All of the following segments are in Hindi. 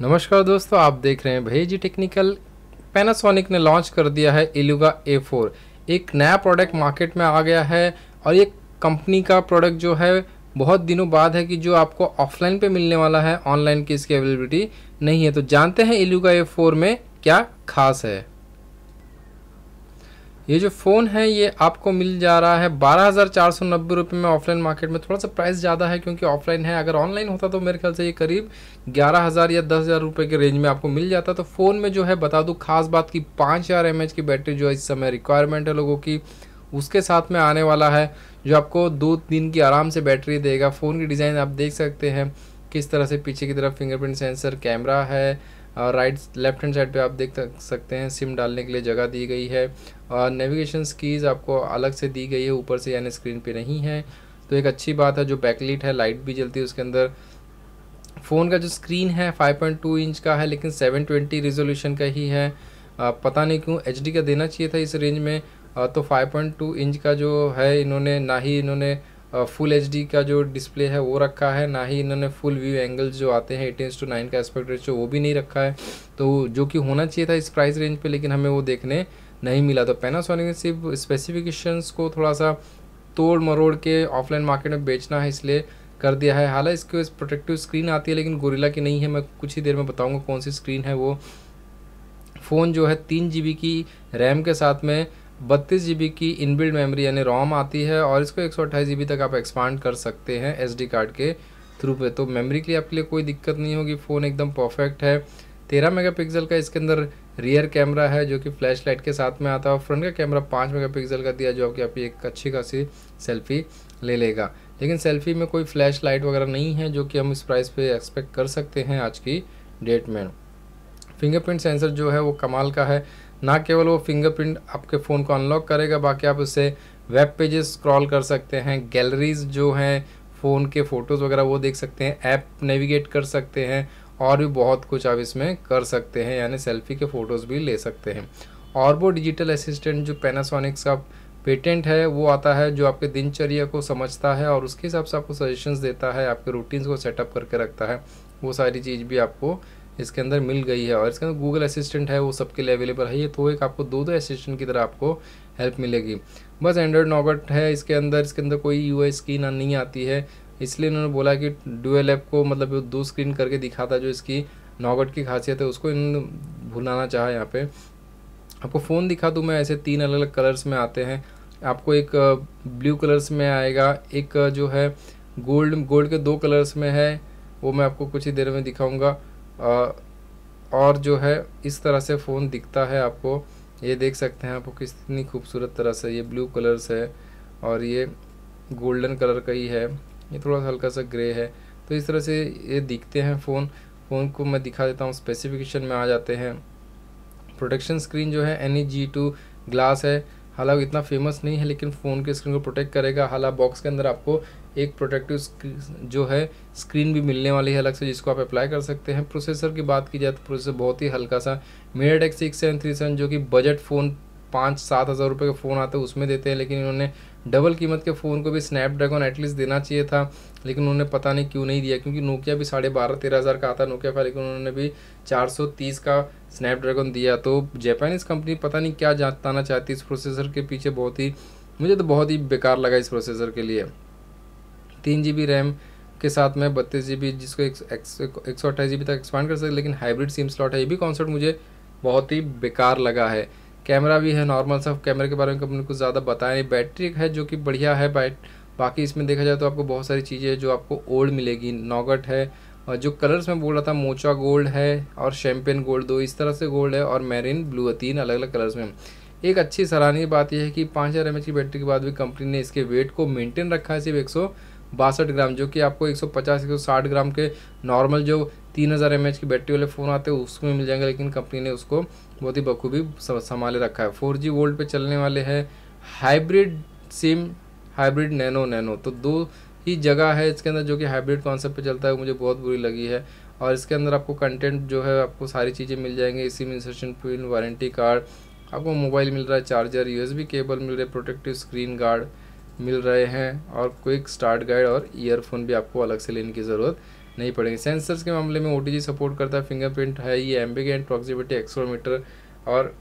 नमस्कार दोस्तों, आप देख रहे हैं भैयाजी टेक्निकल। पैनासोनिक ने लॉन्च कर दिया है एलुगा A4। एक नया प्रोडक्ट मार्केट में आ गया है और ये कंपनी का प्रोडक्ट जो है बहुत दिनों बाद है कि जो आपको ऑफलाइन पे मिलने वाला है, ऑनलाइन की इसकी अवेलेबिलिटी नहीं है। तो जानते हैं एलुगा A4 में क्या खास है। ये जो फ़ोन है ये आपको मिल जा रहा है 12,490 रुपये में ऑफलाइन मार्केट में। थोड़ा सा प्राइस ज़्यादा है क्योंकि ऑफलाइन है। अगर ऑनलाइन होता तो मेरे ख्याल से ये करीब 11,000 या 10,000 रुपये के रेंज में आपको मिल जाता। तो फ़ोन में जो है बता दूँ खास बात कि 5000 mAh की बैटरी जो है इस समय रिक्वायरमेंट है लोगों की, उसके साथ में आने वाला है जो आपको 2-3 दिन की आराम से बैटरी देगा। फ़ोन की डिज़ाइन आप देख सकते हैं किस तरह से पीछे की तरफ फिंगरप्रिंट सेंसर कैमरा है और लेफ्ट हैंड साइड पे आप देख सकते हैं सिम डालने के लिए जगह दी गई है और नेविगेशन कीज़ आपको अलग से दी गई है ऊपर से, यानी स्क्रीन पे नहीं है। तो एक अच्छी बात है जो बैकलाइट है, लाइट भी जलती है उसके अंदर। फ़ोन का जो स्क्रीन है 5.2 इंच का है लेकिन 720 रिजोल्यूशन का ही है। पता नहीं क्यों HD का देना चाहिए था इस रेंज में। तो 5.2 इंच का जो है इन्होंने ना ही इन्होंने फुल HD का जो डिस्प्ले है वो रखा है, ना ही इन्होंने फुल व्यू एंगल्स जो आते हैं 18:9 का एस्पेक्ट रेशियो वो भी नहीं रखा है। तो जो कि होना चाहिए था इस प्राइस रेंज पे, लेकिन हमें वो देखने नहीं मिला। तो पैनासोनिक ने सिर्फ स्पेसिफिकेशंस को थोड़ा सा तोड़ मरोड़ के ऑफलाइन मार्केट में बेचना है इसलिए कर दिया है। हालांकि इसके प्रोटेक्टिव स्क्रीन आती है लेकिन गोरिल्ला की नहीं है। मैं कुछ ही देर में बताऊँगा कौन सी स्क्रीन है वो। फ़ोन जो है 3 GB की रैम के साथ में 32 GB की इनबिल्ड मेमोरी यानी रोम आती है और इसको 128 GB तक आप एक्सपांड कर सकते हैं SD कार्ड के थ्रू पे। तो मेमोरी के लिए आपके लिए कोई दिक्कत नहीं होगी। फ़ोन एकदम परफेक्ट है। 13 मेगापिक्सल का इसके अंदर रियर कैमरा है जो कि फ्लैश लाइट के साथ में आता है और फ्रंट का कैमरा 5 मेगापिक्सल का दिया जो कि आपकी एक अच्छी खासी सेल्फ़ी ले लेगा। लेकिन सेल्फ़ी में कोई फ्लैश लाइट वगैरह नहीं है जो कि हम इस प्राइस पर एक्सपेक्ट कर सकते हैं आज की डेट में। फिंगरप्रिंट सेंसर जो है वो कमाल का है। ना केवल वो फिंगरप्रिंट आपके फ़ोन को अनलॉक करेगा, बाकी आप उससे वेब पेजेस स्क्रॉल कर सकते हैं, गैलरीज जो हैं फ़ोन के फ़ोटोज़ वगैरह वो देख सकते हैं, ऐप नेविगेट कर सकते हैं और भी बहुत कुछ आप इसमें कर सकते हैं, यानी सेल्फ़ी के फ़ोटोज़ भी ले सकते हैं। और वो डिजिटल असिस्टेंट जो पैनासोनिक का पेटेंट है वो आता है जो आपके दिनचर्या को समझता है और उसके हिसाब से आपको सजेशंस देता है, आपके रूटीन्स को सेटअप करके रखता है। वो सारी चीज़ भी आपको इसके अंदर मिल गई है और इसके अंदर गूगल असिस्टेंट है वो सबके लिए अवेलेबल है। ये तो एक आपको 2-2 असिस्टेंट की तरह आपको हेल्प मिलेगी। बस एंड्रॉयड नॉगट है इसके अंदर कोई UI स्क्रीन नहीं आती है, इसलिए उन्होंने बोला कि डुअल ऐप को मतलब 2 स्क्रीन करके दिखाता जो इसकी नॉगट की खासियत है उसको इन्होंने भुलाना चाहा। यहाँ पे आपको फ़ोन दिखा दूँ मैं, ऐसे 3 अलग अलग कलर्स में आते हैं। आपको एक ब्लू कलर्स में आएगा, एक जो है गोल्ड के 2 कलर्स में है वो मैं आपको कुछ ही देर में दिखाऊँगा और जो है इस तरह से फ़ोन दिखता है आपको। ये देख सकते हैं आपको कितनी खूबसूरत तरह से, ये ब्लू कलर्स है और ये गोल्डन कलर का ही है, ये थोड़ा सा हल्का सा ग्रे है। तो इस तरह से ये दिखते हैं फ़ोन को मैं दिखा देता हूँ। स्पेसिफिकेशन में आ जाते हैं। प्रोटेक्शन स्क्रीन जो है NEG2 ग्लास है, हालांकि इतना फेमस नहीं है लेकिन फ़ोन के स्क्रीन को प्रोटेक्ट करेगा। हालांकि बॉक्स के अंदर आपको एक प्रोटेक्टिव जो है स्क्रीन भी मिलने वाली है अलग से जिसको आप अप्लाई कर सकते हैं। प्रोसेसर की बात की जाए तो प्रोसेसर बहुत ही हल्का सा MediaTek 6737 जो कि बजट फ़ोन 5-7 हज़ार रुपये के फ़ोन आते हैं उसमें देते हैं, लेकिन इन्होंने डबल कीमत के फ़ोन को भी स्नैपड्रैगन एटलीस्ट देना चाहिए था लेकिन उन्होंने पता नहीं क्यों नहीं दिया। क्योंकि नोकिया भी 12,500-13,000 का आता है नोकिया का, लेकिन उन्होंने भी 430 का स्नैपड्रैगन दिया। तो जापानीज़ कंपनी पता नहीं क्या बताना चाहती इस प्रोसेसर के पीछे। मुझे तो बहुत ही बेकार लगा इस प्रोसेसर के लिए। 3 GB रैम के साथ में 32 GB जिसको 128 GB तक एक्सपांड कर सकते, लेकिन हाइब्रिड सिम स्लॉट है। ये भी कॉन्सेप्ट मुझे बहुत ही बेकार लगा है। कैमरा भी है नॉर्मल सा, कैमरे के बारे में कंपनी कुछ ज़्यादा बताया नहीं। बैटरी है जो कि बढ़िया है, बाकी इसमें देखा जाए तो आपको बहुत सारी चीज़ें जो आपको ओल्ड मिलेगी। नॉगट है और जो कलर्स मैं बोल रहा था मोचा गोल्ड है और शैम्पेन गोल्ड, 2 इस तरह से गोल्ड है और मैरीन ब्लू, 3 अलग अलग कलर्स में। एक अच्छी सराहनीय बात यह है कि 5000 mAh की बैटरी के बाद भी कंपनी ने इसके वेट को मेंटेन रखा है सिर्फ 162 ग्राम, जो कि आपको 150-160 ग्राम के नॉर्मल जो 3000 mAh की बैटरी वाले फ़ोन आते हैं उसमें मिल जाएंगे, लेकिन कंपनी ने उसको बहुत ही बखूबी संभाले रखा है। 4G वोल्ट पे चलने वाले हैं। हाइब्रिड सिम, हाइब्रिड नैनो, तो 2 ही जगह है इसके अंदर जो कि हाइब्रिड कॉन्सेप्ट पे चलता है, मुझे बहुत बुरी लगी है। और इसके अंदर आपको कंटेंट जो है आपको सारी चीज़ें मिल जाएंगी, SIM insertion pin, warranty card, आपको मोबाइल मिल रहा है, चार्जर, USB केबल मिल रहे, प्रोटेक्टिव स्क्रीन गार्ड मिल रहे हैं और क्विक स्टार्ट गाइड और ईयरफोन भी आपको अलग से लेने की ज़रूरत नहीं पड़ेंगे। सेंसर्स के मामले में OTG सपोर्ट करता है, फिंगरप्रिंट है, ये एम्बिगेंट प्रॉक्सिमिटी एक्सेलेरोमीटर और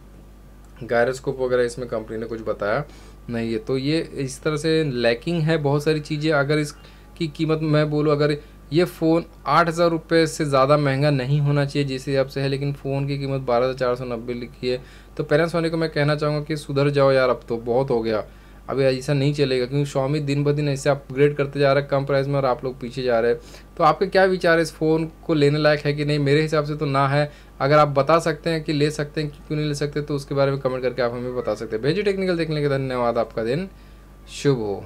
गायरोस्कोप वगैरह इसमें कंपनी ने कुछ बताया नहीं है। तो ये इस तरह से लैकिंग है बहुत सारी चीज़ें। अगर इसकी कीमत मैं बोलूँ, अगर ये फ़ोन 8,000 रुपये से ज़्यादा महंगा नहीं होना चाहिए जिस हिसाब से है, लेकिन फ़ोन की कीमत 12,490 लिखी है, तो पैनासोनिक को मैं कहना चाहूँगा कि सुधर जाओ यार, अब तो बहुत हो गया, अभी ऐसा नहीं चलेगा, क्योंकि Xiaomi दिन ब दिन ऐसे अपग्रेड करते जा रहा है कम प्राइस में और आप लोग पीछे जा रहे हैं। तो आपके क्या विचार है, इस फ़ोन को लेने लायक है कि नहीं? मेरे हिसाब से तो ना है। अगर आप बता सकते हैं कि ले सकते हैं, क्यों नहीं ले सकते, तो उसके बारे में कमेंट करके आप हमें बता सकते हैं। भेजी टेक्निकल देखने के धन्यवाद, आपका दिन शुभ हो।